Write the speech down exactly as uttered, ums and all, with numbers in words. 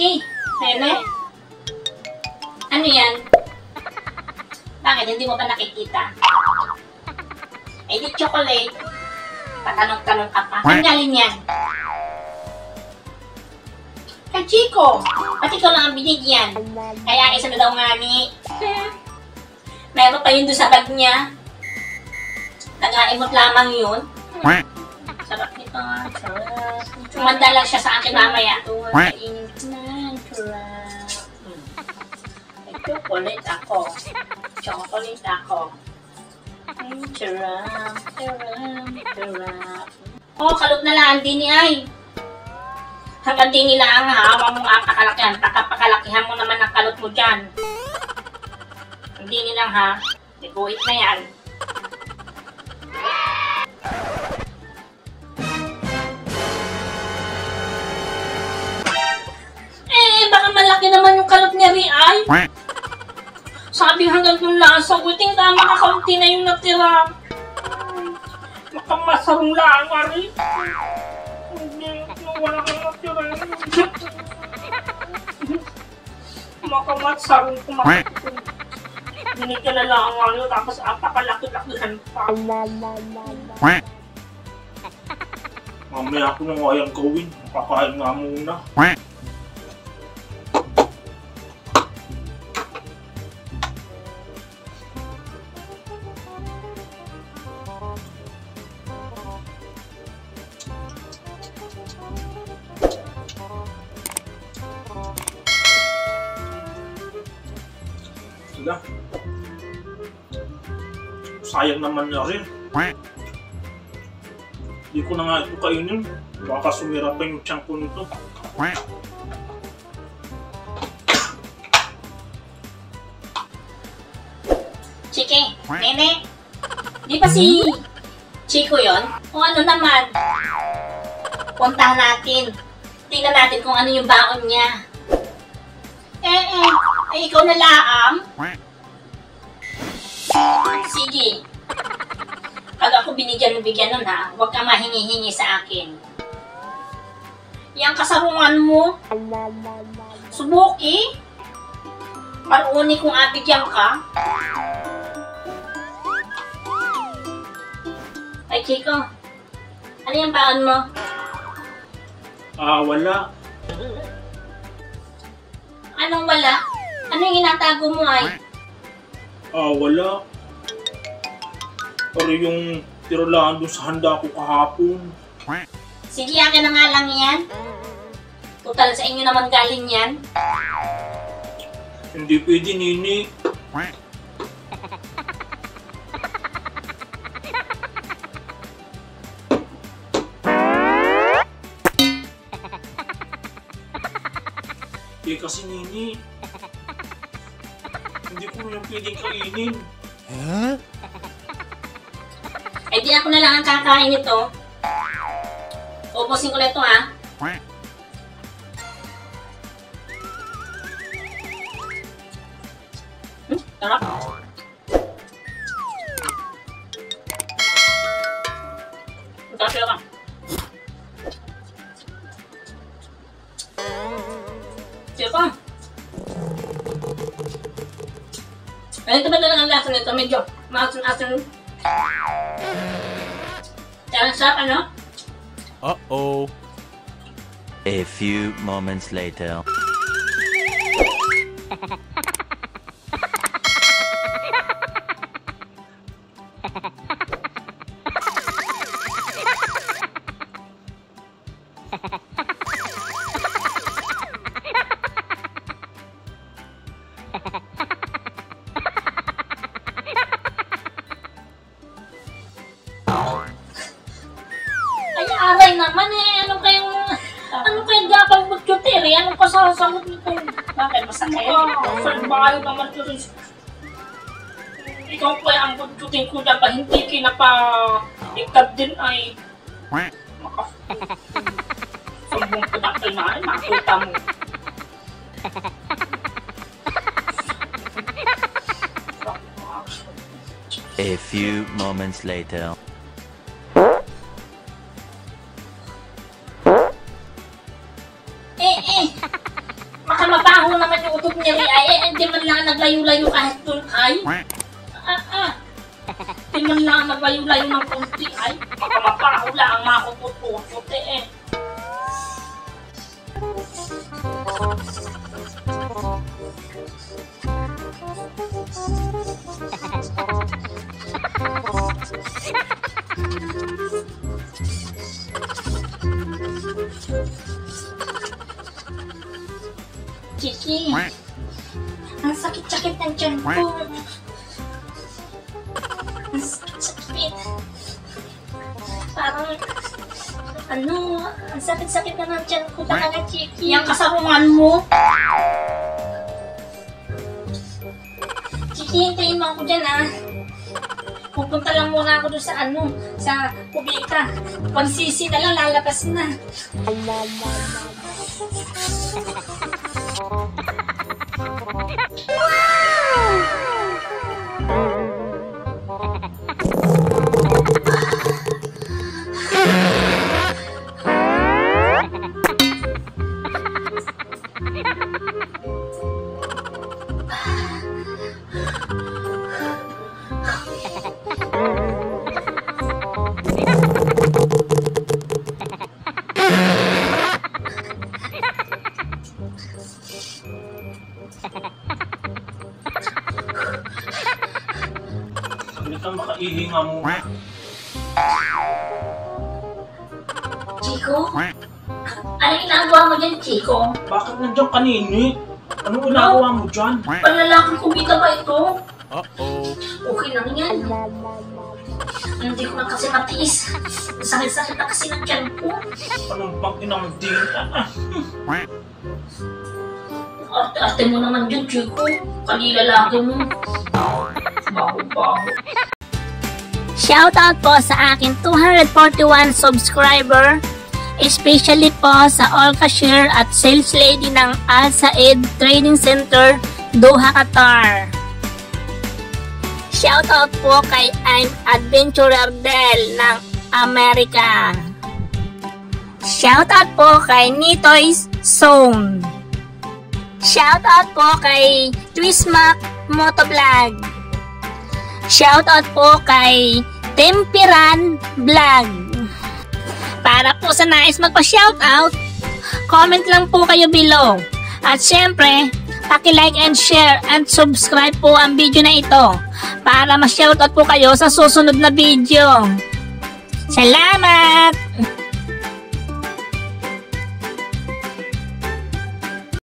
จี้เห็นไหมอันนี้อันbakit hindi mo ba nakikita? Eh di chocolate patanong-tanong ka pa ang galing yan kay Chico pati ikaw lang ang binigyan kaya isa na daw nga ni meron pa yun doon sa bag niya nag-aimot lamang yun sarap nito mandala siya sa akin mamaya kainin ko na may chocolate ako chocolate ako charap charap charap oh kalot na lang din ni ay hanggang din nila ang hawang mo ang kakalakyan pakapakalakihan mo naman ang kalot mo dyan hindi nilang ha ikuit na yan eh baka malaki naman yung kalot niya Rial sabi hanggang yung laso, guting tama ka kaunti na yung natira. Makamasarong lang, Ari. Wala kang natira. Makamasarong kumakakakakak. Dinig ka na lang, Ari. Tapos apakalaki-lakihan pa. Mamaya ako nang ayang gawin. Makakain nga muna. Sayang naman niya rin. Hindi ko na nga ito kainin. Baka sumira pa yung tiyan ko nito. Chiki, Nene, di ba si Chico yun? O ano naman? Puntahan natin. Tingnan natin kung ano yung baon niya. Eh eh, ay ikaw na laam. Sige. Pag ako binigyan-bigyan nun ha, huwag ka mahingi-hingi sa akin. Yang kasarungan mo, subuki. Maruni kung abigyan ka. Ay Chico, ano yung baon mo? Ah, uh, wala. Anong wala? Ano yung inatago mo ay? Ah, wala. Pero yung tirulaan doon sa handa ko kahapon. Sige, akin na nga lang yan. Total sa inyo naman galing yan. Hindi pwede, Nini. Eh kasi, Nini. Hindi ko naman pwedeng kainin. Huh? Eh di ako na lang ang kakain ito. Ubusin ko na ito ha. Hmm? Sarap. Magkakaya ka. Siya ka. Ganito ba talaga ang lasa nito? Medyo maasun-asun. Sarang sarap ano? Uh-oh. A few moments later. Aray naman eh, ano kayong, ano kayong gabang mag-cutir eh, anong pasasagot nito? Bakit, masakay? Saan ba kayo naman cutir? Ikaw pa ang mag-cutir ko na pa, hindi kinapa-iktad din ay makasagbong ko na kayo na, makita mo. A few moments later. layu-layu ay tul ay. Ah ah. Tingnan na naglayu-layu ng konti ay. Makapahula ang mga kukutot-kutot eh. Cici, ang sakit-sakit ng tiyan ko. Ang sakit-sakit. Parang, ano, ang sakit-sakit na ng tiyan ko talaga, Cici. Yang kasarungan mo. Cici, hintayin mo ako dyan, ah. Pupunta lang muna ako doon sa ano, sa kubika. Pansisi na lang, lalabas na. Makahihinga mo. Chico? Ano ginagawa mo dyan, Chico? Bakit nandiyan kanini? Ano ginagawa mo dyan? Panlalaki kumita ba ito? Uh-oh. Okay lang yan. Hindi ko lang kasi matiis. Sakit-sakit na kasi ng tiyan ko. Anong bang inamdin? Arte-arte mo naman dyan, Chico. Kalilalaki mo. Bago-bago. Shoutout po sa akin two hundred forty-one subscriber, especially po sa all cashier at sales lady ng Al Said Trading Center, Doha, Qatar. Shoutout po kay I'm Adventurer Del ng Amerika. Shoutout po kay Nitoy's Zone. Shoutout po kay Twismac Motovlog. Shoutout po kay Tempiran Vlog. Para po sa nais magpa-shoutout, comment lang po kayo below. At syempre, paki-like and share and subscribe po ang video na ito para ma-shoutout po kayo sa susunod na video. Salamat!